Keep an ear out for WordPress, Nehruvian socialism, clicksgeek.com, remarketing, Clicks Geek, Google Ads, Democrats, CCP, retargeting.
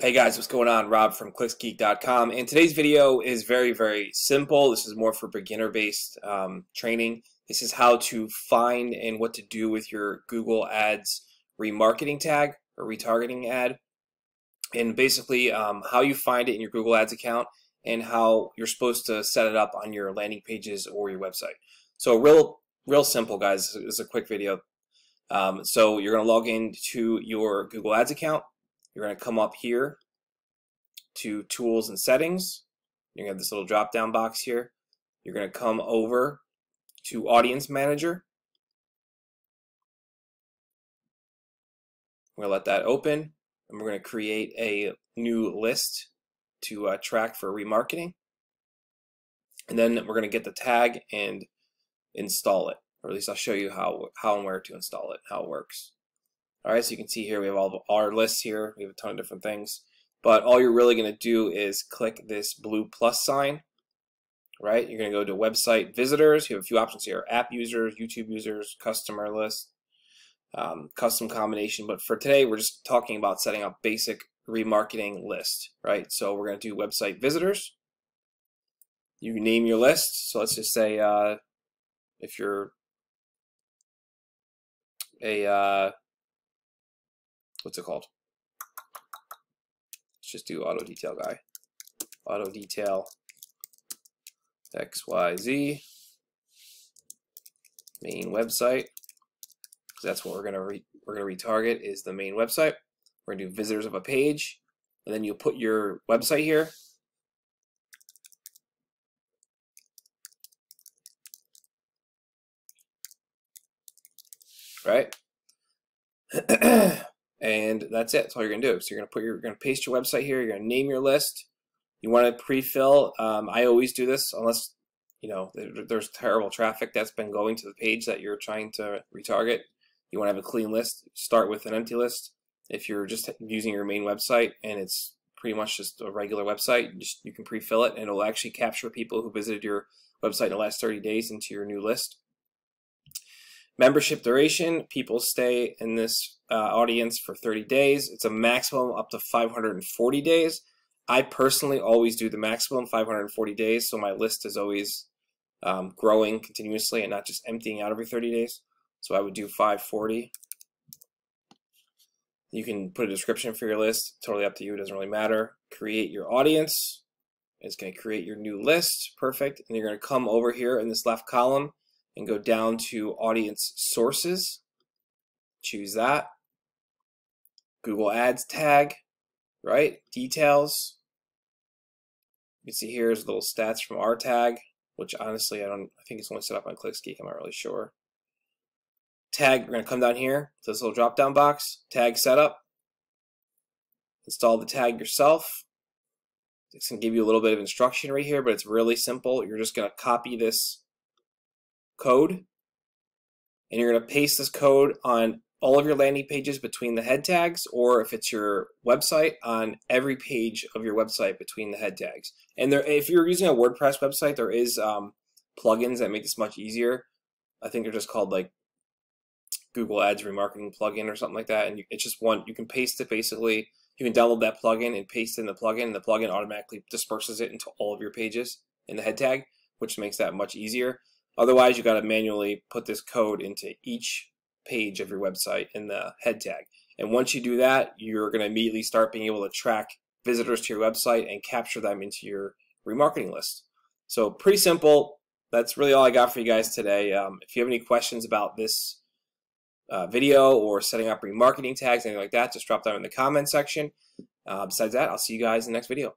Hey guys, what's going on? Rob from clicksgeek.com, and today's video is very, very simple. This is more for beginner based training. This is how to find and what to do with your Google Ads remarketing tag or retargeting ad, and basically how you find it in your Google Ads account and how you're supposed to set it up on your landing pages or your website. So real simple, guys. This is a quick video. So you're going to log into your Google Ads account. You're going to come up here to Tools and Settings. You're going to have this little drop down box here. You're going to come over to Audience Manager. We're going to let that open, and we're going to create a new list to track for remarketing. And then we're going to get the tag and install it, or at least I'll show you how and where to install it, how it works. All right, so you can see here we have all of our lists here. We have a ton of different things, but all you're really going to do is click this blue plus sign, right? You're going to go to website visitors. You have a few options here: app users, YouTube users, customer list, custom combination. But for today, we're just talking about setting up basic remarketing list, right? So we're going to do website visitors. You can name your list. So let's just say if you're a what's it called? Let's just do auto detail guy. Auto detail XYZ main website, because that's what we're gonna retarget is the main website. We're gonna do visitors of a page, and then you'll put your website here. Right? And that's it. That's all you're gonna do. So you're gonna paste your website here. You're gonna name your list. You want to pre-fill. I always do this, unless you know there's terrible traffic that's been going to the page that you're trying to retarget. You want to have a clean list. Start with an empty list. If you're just using your main website and it's pretty much just a regular website, you can pre-fill it, and it'll actually capture people who visited your website in the last 30 days into your new list. Membership duration, people stay in this audience for 30 days. It's a maximum up to 540 days. I personally always do the maximum 540 days, so my list is always growing continuously and not just emptying out every 30 days. So I would do 540. You can put a description for your list, totally up to you, it doesn't really matter. Create your audience. It's gonna create your new list, perfect. And you're gonna come over here in this left column and go down to audience sources, choose that, Google Ads tag, right, details. You can see here's little stats from our tag, which honestly I think it's only set up on ClicksGeek, I'm not really sure. Tag, we're gonna come down here to this little drop down box, tag setup, install the tag yourself. It's gonna give you a little bit of instruction right here, but it's really simple. You're just gonna copy this code, and you're going to paste this code on all of your landing pages between the head tags, or if it's your website, on every page of your website between the head tags. And there, if you're using a WordPress website, there is plugins that make this much easier. I think they're just called like Google Ads remarketing plugin or something like that, and it's just one. You can paste it basically. You can download that plugin and paste in the plugin, and the plugin automatically disperses it into all of your pages in the head tag, which makes that much easier. Otherwise, you got to manually put this code into each page of your website in the head tag. And once you do that, you're going to immediately start being able to track visitors to your website and capture them into your remarketing list. So pretty simple. That's really all I got for you guys today. If you have any questions about this video or setting up remarketing tags, anything like that, just drop down in the comment section. Besides that, I'll see you guys in the next video.